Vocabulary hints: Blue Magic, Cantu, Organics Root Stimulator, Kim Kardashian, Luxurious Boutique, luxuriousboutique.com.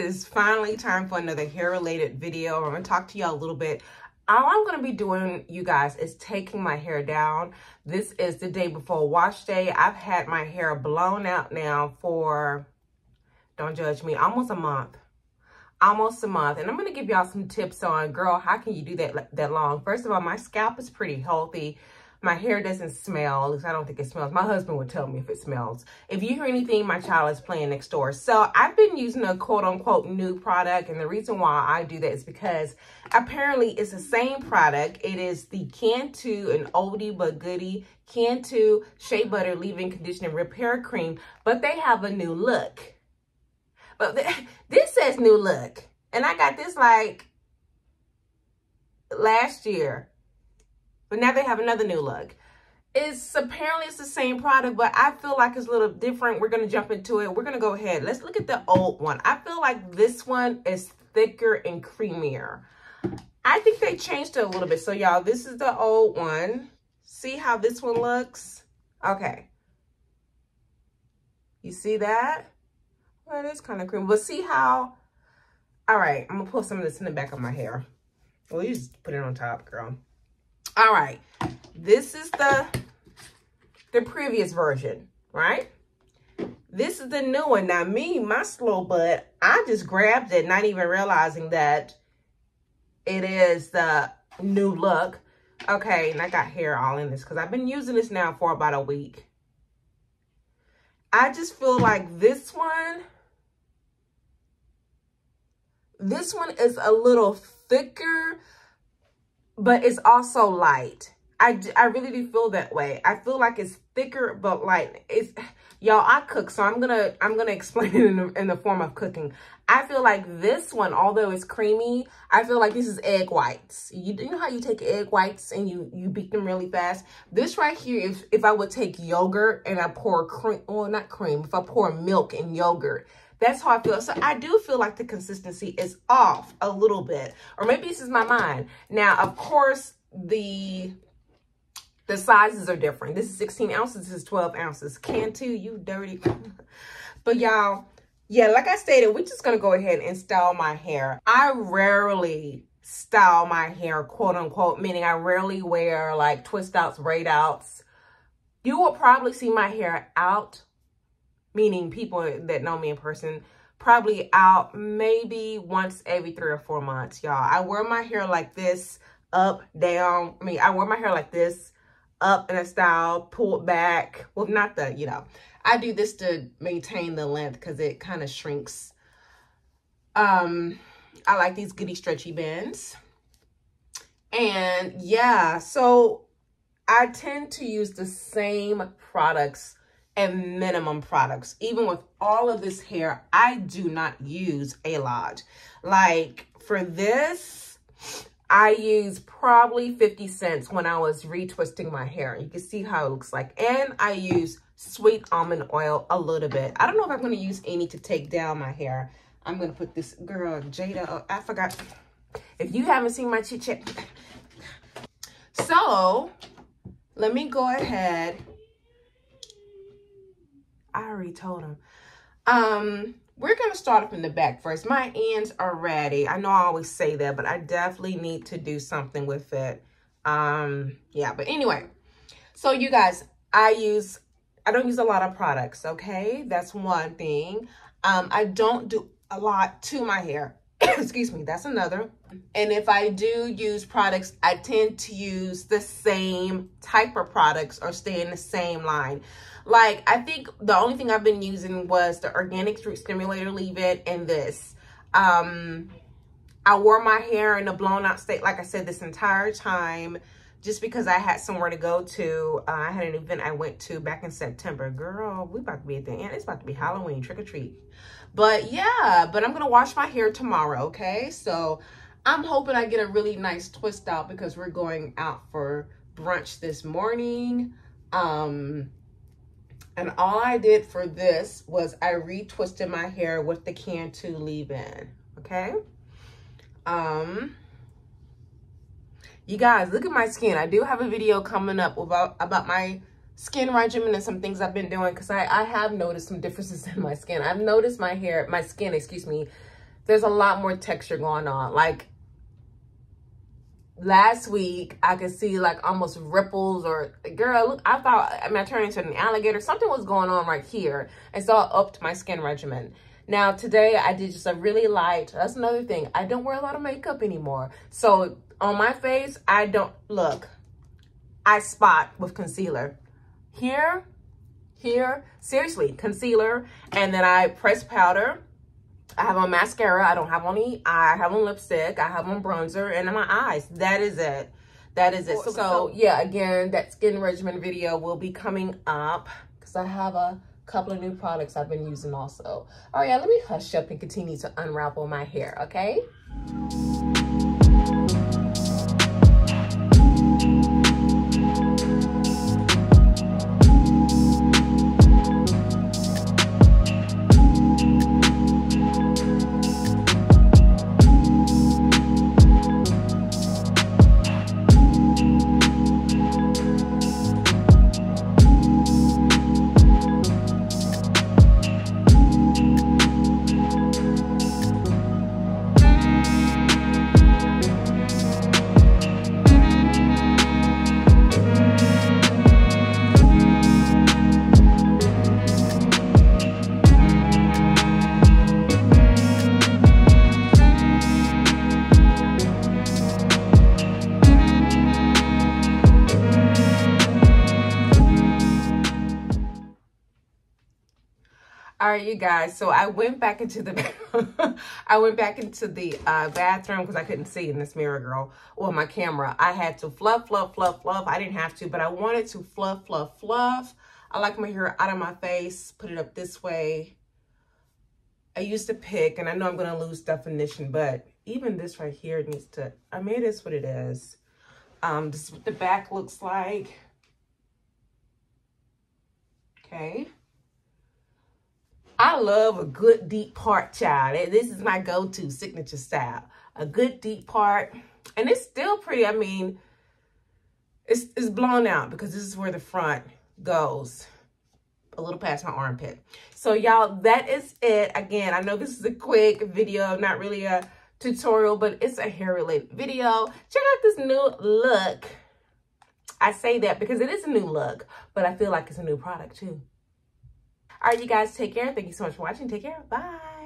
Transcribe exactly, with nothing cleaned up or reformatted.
is finally time for another hair related video. I'm gonna talk to y'all a little bit. All I'm gonna be doing, you guys, is taking my hair down. This is the day before wash day. I've had my hair blown out now for, don't judge me, almost a month. Almost a month. And I'm going to give y'all some tips on, girl, how can you do that that long? First of all, my scalp is pretty healthy. My hair doesn't smell. I don't think it smells. My husband would tell me if it smells. If you hear anything, my child is playing next door. So I've been using a quote-unquote new product. And the reason why I do that is because apparently it's the same product. It is the Cantu, an oldie but goodie, Cantu Shea Butter Leave-In Conditioning Repair Cream. But they have a new look. But this says new look. And I got this like last year. But now they have another new look. It's apparently it's the same product, but I feel like it's a little different. We're going to jump into it. We're going to go ahead. Let's look at the old one. I feel like this one is thicker and creamier. I think they changed it a little bit. So y'all, this is the old one. See how this one looks? Okay. You see that? That is kind of creamy, but see how, all right, I'm gonna pull some of this in the back of my hair. Well, you just put it on top, girl. All right, this is the the previous version, right? This is the new one. Now me, my slow butt, I just grabbed it, not even realizing that it is the new look. Okay, and I got hair all in this because I've been using this now for about a week. I just feel like this one, This one is a little thicker, but it's also light. I, I really do feel that way. I feel like it's thicker, but light. It's, y'all, I cook, so I'm gonna I'm gonna explain it in the, in the form of cooking. I feel like this one, although it's creamy, I feel like this is egg whites. You, you know how you take egg whites and you you beat them really fast. This right here, if if I would take yogurt and I pour cream, well not cream, if I pour milk and yogurt. That's how I feel. So I do feel like the consistency is off a little bit. Or maybe this is my mind. Now, of course, the the sizes are different. This is sixteen ounces. This is twelve ounces. Cantu, you dirty. But y'all, yeah, like I stated, we're just going to go ahead and style my hair. I rarely style my hair, quote unquote, meaning I rarely wear like twist outs, braid outs. You will probably see my hair out, meaning people that know me in person, probably out maybe once every three or four months, y'all. I wear my hair like this, up, down. I mean, I wear my hair like this, up in a style, pulled back. Well, not the, you know. I do this to maintain the length because it kind of shrinks. Um, I like these goody stretchy bands. And, yeah, so I tend to use the same products and minimum products. Even with all of this hair, I do not use a lot. Like for this, I use probably fifty cents when I was retwisting my hair. You can see how it looks like. And I use sweet almond oil a little bit. I don't know if I'm going to use any to take down my hair. I'm going to put this, girl, Jada, oh, I forgot. If you haven't seen my chit chat. So let me go ahead. I already told him. Um, we're going to start up in the back first. My ends are ratty. I know I always say that, but I definitely need to do something with it. Um, yeah, but anyway. So, you guys, I use, I don't use a lot of products, okay? That's one thing. Um, I don't do a lot to my hair. Excuse me, that's another. And if I do use products, I tend to use the same type of products or stay in the same line. Like, I think the only thing I've been using was the Organics Root Stimulator Leave-In and this. Um, I wore my hair in a blown-out state, like I said, this entire time, just because I had somewhere to go to. Uh, I had an event I went to back in September. Girl, we about to be at the end. It's about to be Halloween, trick or treat. But, yeah, but I'm going to wash my hair tomorrow, okay? So, I'm hoping I get a really nice twist out because we're going out for brunch this morning. Um... And all I did for this was I retwisted my hair with the Cantu leave-in, okay? Um, you guys, look at my skin. I do have a video coming up about, about my skin regimen and some things I've been doing because I, I have noticed some differences in my skin. I've noticed my hair, my skin, excuse me, there's a lot more texture going on. Like last week, I could see like almost ripples, or girl, look, I thought I, mean, I turned into an alligator. Something was going on right here. And so I upped my skin regimen. Now today I did just a really light, that's another thing. I don't wear a lot of makeup anymore. So on my face, I don't, look, I spot with concealer. Here, here, seriously, concealer. And then I press powder. I have on mascara. I don't have any eye. I have on lipstick. I have on bronzer and in my eyes. That is it. That is it. So, so yeah, again, that skin regimen video will be coming up because I have a couple of new products I've been using also. All right, yeah, let me hush up and continue to unravel my hair, okay? All right, you guys, so I went back into the I went back into the uh, bathroom because I couldn't see in this mirror, girl, or my camera. I had to fluff, fluff, fluff, fluff. I didn't have to, but I wanted to fluff, fluff, fluff. I like my hair out of my face, put it up this way. I used to pick, and I know I'm going to lose definition, but even this right here needs to, I mean, it is what it is. Um, this is what the back looks like. Okay. I love a good deep part, child. This is my go-to signature style. A good deep part. And it's still pretty. I mean, it's, it's blown out because this is where the front goes. A little past my armpit. So, y'all, that is it. Again, I know this is a quick video. Not really a tutorial, but it's a hair-related video. Check out this new look. I say that because it is a new look, but I feel like it's a new product, too. All right, you guys, take care. Thank you so much for watching. Take care. Bye.